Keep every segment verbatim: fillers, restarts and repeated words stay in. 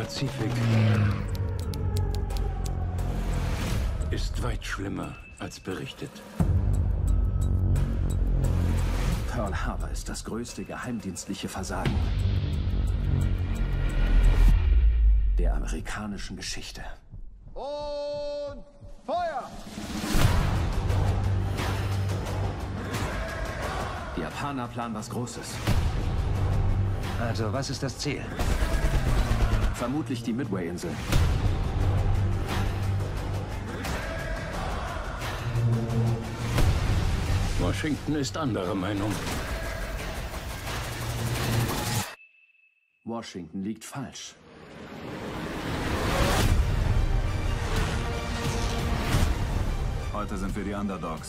Pazifik ist weit schlimmer als berichtet. Pearl Harbor ist das größte geheimdienstliche Versagen der amerikanischen Geschichte. Und Feuer! Die Japaner planen was Großes. Also, was ist das Ziel? Vermutlich die Midway-Insel. Washington ist anderer Meinung. Washington liegt falsch. Heute sind wir die Underdogs.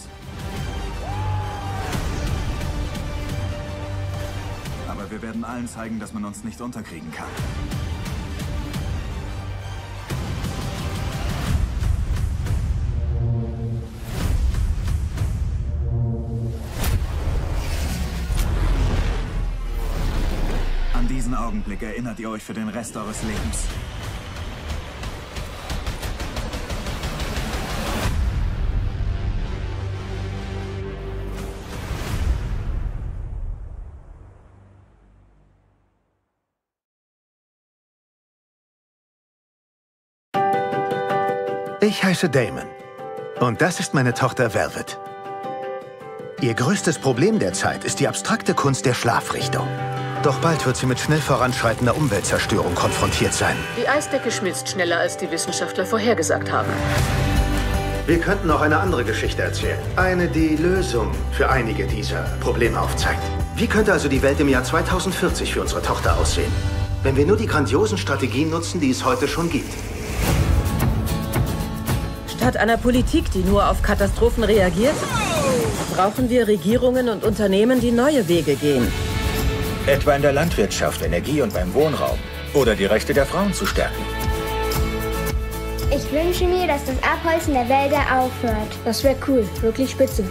Aber wir werden allen zeigen, dass man uns nicht unterkriegen kann. An diesen Augenblick erinnert ihr euch für den Rest eures Lebens. Ich heiße Damon und das ist meine Tochter Velvet. Ihr größtes Problem der Zeit ist die abstrakte Kunst der Schlafrichtung. Doch bald wird sie mit schnell voranschreitender Umweltzerstörung konfrontiert sein. Die Eisdecke schmilzt schneller, als die Wissenschaftler vorhergesagt haben. Wir könnten auch eine andere Geschichte erzählen. Eine, die Lösung für einige dieser Probleme aufzeigt. Wie könnte also die Welt im Jahr zweitausendvierzig für unsere Tochter aussehen, wenn wir nur die grandiosen Strategien nutzen, die es heute schon gibt? Statt einer Politik, die nur auf Katastrophen reagiert, brauchen wir Regierungen und Unternehmen, die neue Wege gehen. Etwa in der Landwirtschaft, Energie und beim Wohnraum. Oder die Rechte der Frauen zu stärken. Ich wünsche mir, dass das Abholzen der Wälder aufhört. Das wäre cool, wirklich spitze.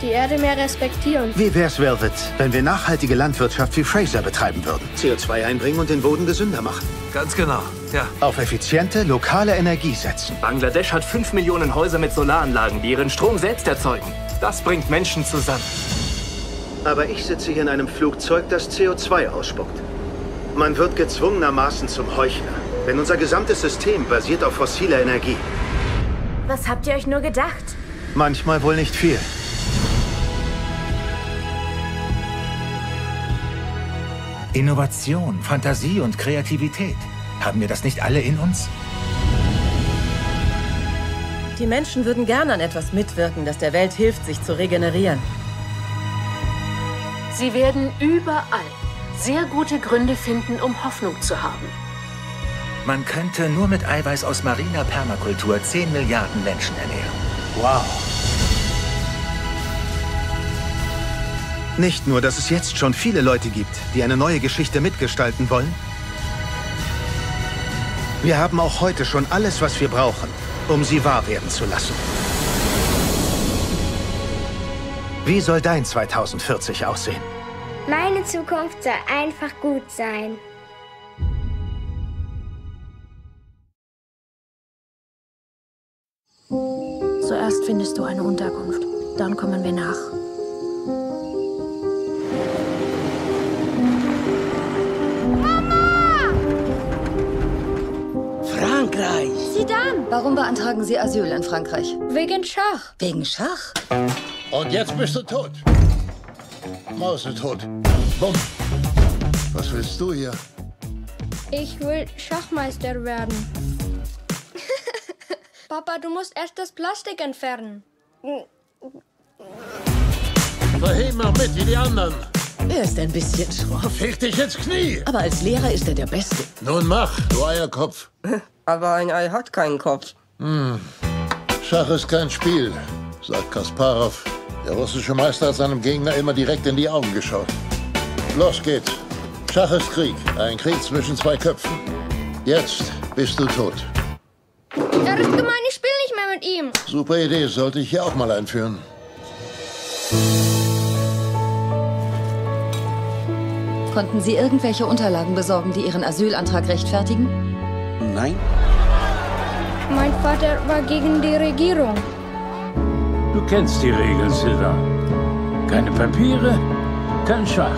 Die Erde mehr respektieren. Wie wär's, Velvet, wenn wir nachhaltige Landwirtschaft wie Fraser betreiben würden? C O zwei einbringen und den Boden gesünder machen. Ganz genau, ja. Auf effiziente, lokale Energie setzen. Bangladesch hat fünf Millionen Häuser mit Solaranlagen, die ihren Strom selbst erzeugen. Das bringt Menschen zusammen. Aber ich sitze hier in einem Flugzeug, das C O zwei ausspuckt. Man wird gezwungenermaßen zum Heuchler, denn unser gesamtes System basiert auf fossiler Energie. Was habt ihr euch nur gedacht? Manchmal wohl nicht viel. Innovation, Fantasie und Kreativität. Haben wir das nicht alle in uns? Die Menschen würden gern an etwas mitwirken, das der Welt hilft, sich zu regenerieren. Sie werden überall sehr gute Gründe finden, um Hoffnung zu haben. Man könnte nur mit Eiweiß aus mariner Permakultur zehn Milliarden Menschen ernähren. Wow! Nicht nur, dass es jetzt schon viele Leute gibt, die eine neue Geschichte mitgestalten wollen. Wir haben auch heute schon alles, was wir brauchen, um sie wahr werden zu lassen. Wie soll dein zweitausendvierzig aussehen? Meine Zukunft soll einfach gut sein. Zuerst findest du eine Unterkunft, dann kommen wir nach. Frankreich! Sie dann! Warum beantragen Sie Asyl in Frankreich? Wegen Schach. Wegen Schach? Und jetzt bist du tot. Maus ist tot. Bumm. Was willst du hier? Ich will Schachmeister werden. Papa, du musst erst das Plastik entfernen. Verheben mal mit wie die anderen. Er ist ein bisschen schroff. Fick dich ins Knie! Aber als Lehrer ist er der Beste. Nun mach, du Eierkopf. Aber ein Ei hat keinen Kopf. Hm. Schach ist kein Spiel, sagt Kasparov. Der russische Meister hat seinem Gegner immer direkt in die Augen geschaut. Los geht's. Schach ist Krieg. Ein Krieg zwischen zwei Köpfen. Jetzt bist du tot. Er ist gemein, ich spiele nicht mehr mit ihm. Super Idee, sollte ich hier auch mal einführen. Konnten Sie irgendwelche Unterlagen besorgen, die Ihren Asylantrag rechtfertigen? Nein? Mein Vater war gegen die Regierung. Du kennst die Regeln, Silva. Keine Papiere, kein Schach.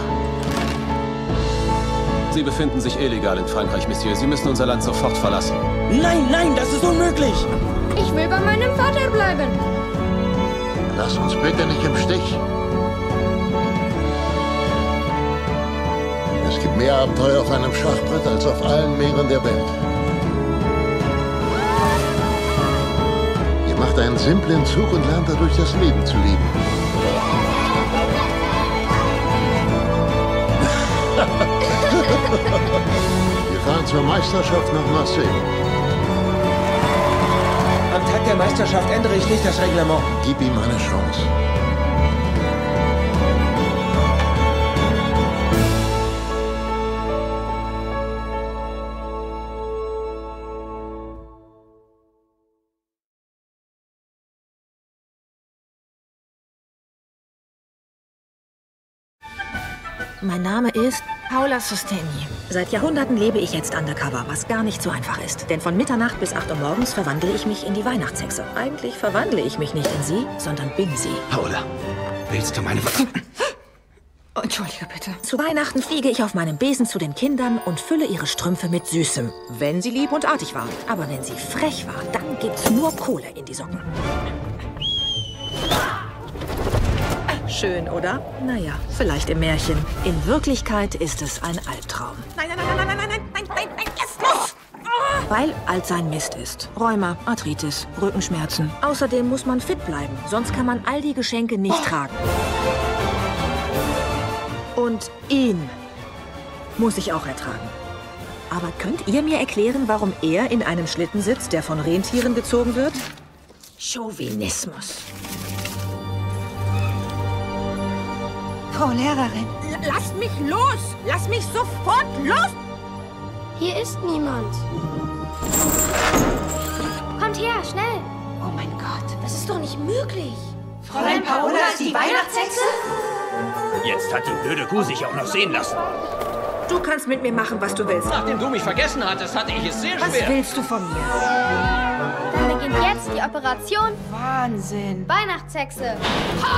Sie befinden sich illegal in Frankreich, Monsieur. Sie müssen unser Land sofort verlassen. Nein, nein, das ist unmöglich. Ich will bei meinem Vater bleiben. Lass uns bitte nicht im Stich. Es gibt mehr Abenteuer auf einem Schachbrett als auf allen Meeren der Welt. Ihr macht einen simplen Zug und lernt dadurch das Leben zu lieben. Wir fahren zur Meisterschaft nach Marseille. Am Tag der Meisterschaft ändere ich nicht das Reglement. Gib ihm eine Chance. Mein Name ist Paola Sustenni. Seit Jahrhunderten lebe ich jetzt undercover, was gar nicht so einfach ist. Denn von Mitternacht bis acht Uhr morgens verwandle ich mich in die Weihnachtshexe. Eigentlich verwandle ich mich nicht in sie, sondern bin sie. Paola, willst du meine... Entschuldige bitte. Zu Weihnachten fliege ich auf meinem Besen zu den Kindern und fülle ihre Strümpfe mit Süßem. Wenn sie lieb und artig waren. Aber wenn sie frech war, dann gibt's nur Kohle in die Socken. Schön, oder? Naja, vielleicht im Märchen. In Wirklichkeit ist es ein Albtraum. Nein, nein, nein, nein, nein, nein, nein, nein, nein, es muss! Weil alt sein Mist ist. Rheuma, Arthritis, Rückenschmerzen. Außerdem muss man fit bleiben, sonst kann man all die Geschenke nicht oh. tragen. Und ihn muss ich auch ertragen. Aber könnt ihr mir erklären, warum er in einem Schlitten sitzt, der von Rentieren gezogen wird? Chauvinismus. Frau Lehrerin. Lass mich los! Lass mich sofort los! Hier ist niemand. Kommt her, schnell! Oh mein Gott, das ist doch nicht möglich! Fräulein Paola ist die Weihnachtshexe? Jetzt hat die blöde Kuh sich auch noch sehen lassen. Du kannst mit mir machen, was du willst. Nachdem du mich vergessen hattest, hatte ich es sehr schwer. Was willst du von mir? Dann beginnt jetzt die Operation. Wahnsinn! Weihnachtshexe! Ha!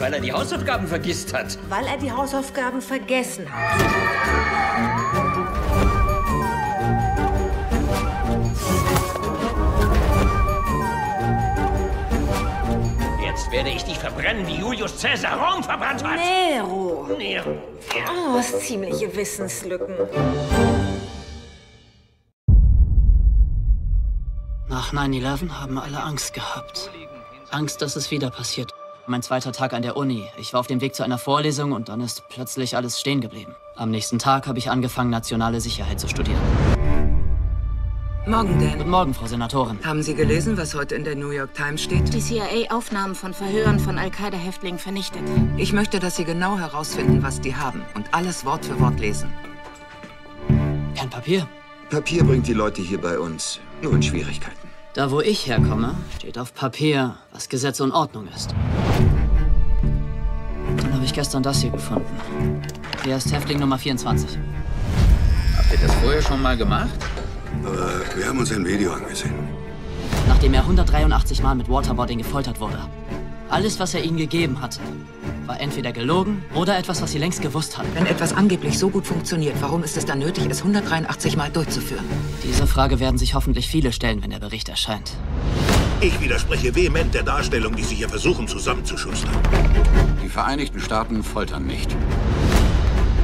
Weil er die Hausaufgaben vergisst hat. Weil er die Hausaufgaben vergessen hat. Jetzt werde ich dich verbrennen, wie Julius Caesar Rom verbrannt hat. Nero. Nero. Oh, was ziemliche Wissenslücken. Nach neun elf haben alle Angst gehabt. Angst, dass es wieder passiert. Mein zweiter Tag an der Uni. Ich war auf dem Weg zu einer Vorlesung und dann ist plötzlich alles stehen geblieben. Am nächsten Tag habe ich angefangen, nationale Sicherheit zu studieren. Morgen, Dan. Guten Morgen, Frau Senatorin. Haben Sie gelesen, was heute in der New York Times steht? Die C I A-Aufnahmen von Verhören von Al-Qaida-Häftlingen vernichtet. Ich möchte, dass Sie genau herausfinden, was die haben und alles Wort für Wort lesen. Kein Papier? Papier bringt die Leute hier bei uns nur in Schwierigkeiten. Da, wo ich herkomme, steht auf Papier, was Gesetz und Ordnung ist. Dann habe ich gestern das hier gefunden. Hier ist Häftling Nummer vierundzwanzig. Habt ihr das vorher schon mal gemacht? Aber wir haben uns ein Video angesehen. Nachdem er hundertdreiundachtzig Mal mit Waterboarding gefoltert wurde. Alles, was er ihnen gegeben hatte, war entweder gelogen oder etwas, was sie längst gewusst hatten. Wenn etwas angeblich so gut funktioniert, warum ist es dann nötig, es hundertdreiundachtzig Mal durchzuführen? Diese Frage werden sich hoffentlich viele stellen, wenn der Bericht erscheint. Ich widerspreche vehement der Darstellung, die Sie hier versuchen, zusammenzuschustern. Die Vereinigten Staaten foltern nicht.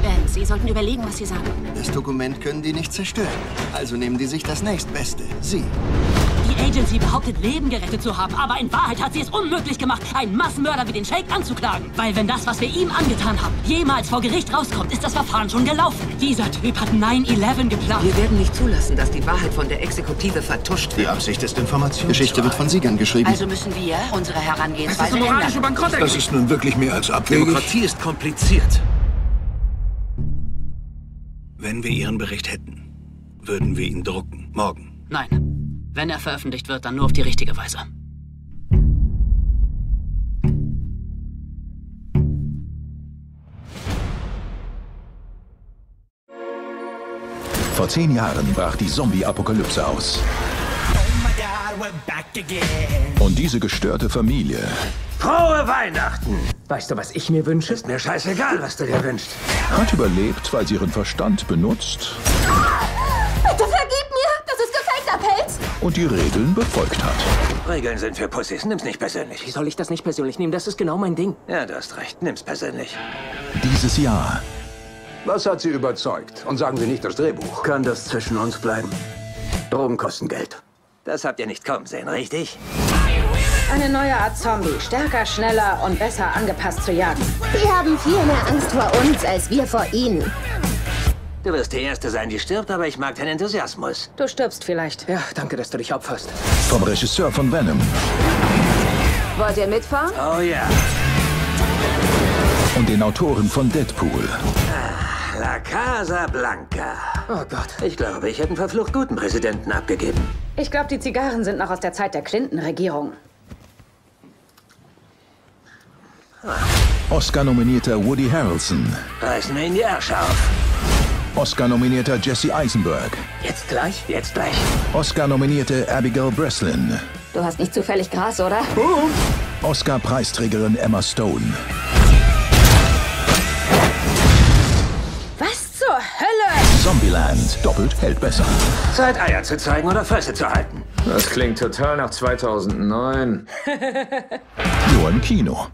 Ben, Sie sollten überlegen, was Sie sagen. Das Dokument können die nicht zerstören. Also nehmen die sich das nächstbeste. Sie. Die Agency behauptet, Leben gerettet zu haben, aber in Wahrheit hat sie es unmöglich gemacht, einen Massenmörder wie den Sheikh anzuklagen. Weil wenn das, was wir ihm angetan haben, jemals vor Gericht rauskommt, ist das Verfahren schon gelaufen. Dieser Typ hat neun elf geplant. Wir werden nicht zulassen, dass die Wahrheit von der Exekutive vertuscht wird. Die Absicht ist Information. Geschichte wird von Siegern geschrieben. Also müssen wir unsere Herangehensweise ändern. Das ist ein moralischer Das ist nun wirklich mehr als abwegig. Demokratie ist kompliziert. Wenn wir Ihren Bericht hätten, würden wir ihn drucken. Morgen. Nein. Wenn er veröffentlicht wird, dann nur auf die richtige Weise. Vor zehn Jahren brach die Zombie-Apokalypse aus. Und diese gestörte Familie. Frohe Weihnachten! Weißt du, was ich mir wünsche? Ist mir scheißegal, was du dir wünschst. Hat überlebt, weil sie ihren Verstand benutzt. Ah! Bitte vergib mir! Das ist gefakter Pelz! Und die Regeln befolgt hat. Regeln sind für Pussys. Nimm's nicht persönlich. Wie soll ich das nicht persönlich nehmen? Das ist genau mein Ding. Ja, du hast recht. Nimm's persönlich. Dieses Jahr. Was hat sie überzeugt? Und sagen Sie nicht das Drehbuch. Kann das zwischen uns bleiben? Drogen kosten Geld. Das habt ihr nicht kommen sehen, richtig? Eine neue Art Zombie, stärker, schneller und besser angepasst zu jagen. Die haben viel mehr Angst vor uns, als wir vor ihnen. Du wirst die Erste sein, die stirbt, aber ich mag deinen Enthusiasmus. Du stirbst vielleicht. Ja, danke, dass du dich opferst. Vom Regisseur von Venom. Wollt ihr mitfahren? Oh ja. Und den Autoren von Deadpool. Ah, La Casa Blanca. Oh Gott. Ich glaube, ich hätte einen verflucht guten Präsidenten abgegeben. Ich glaube, die Zigarren sind noch aus der Zeit der Clinton-Regierung. Oscar-nominierter Woody Harrelson. Reißen wir ihn die Arsch auf. Oscar-nominierter Jesse Eisenberg. Jetzt gleich? Jetzt gleich. Oscar-nominierte Abigail Breslin. Du hast nicht zufällig Gras, oder? Uh. Oscar-Preisträgerin Emma Stone. Was zur Hölle? Zombieland. Doppelt hält besser. Zeit, Eier zu zeigen oder Fresse zu halten. Das klingt total nach zweitausendneun. Nur im Kino.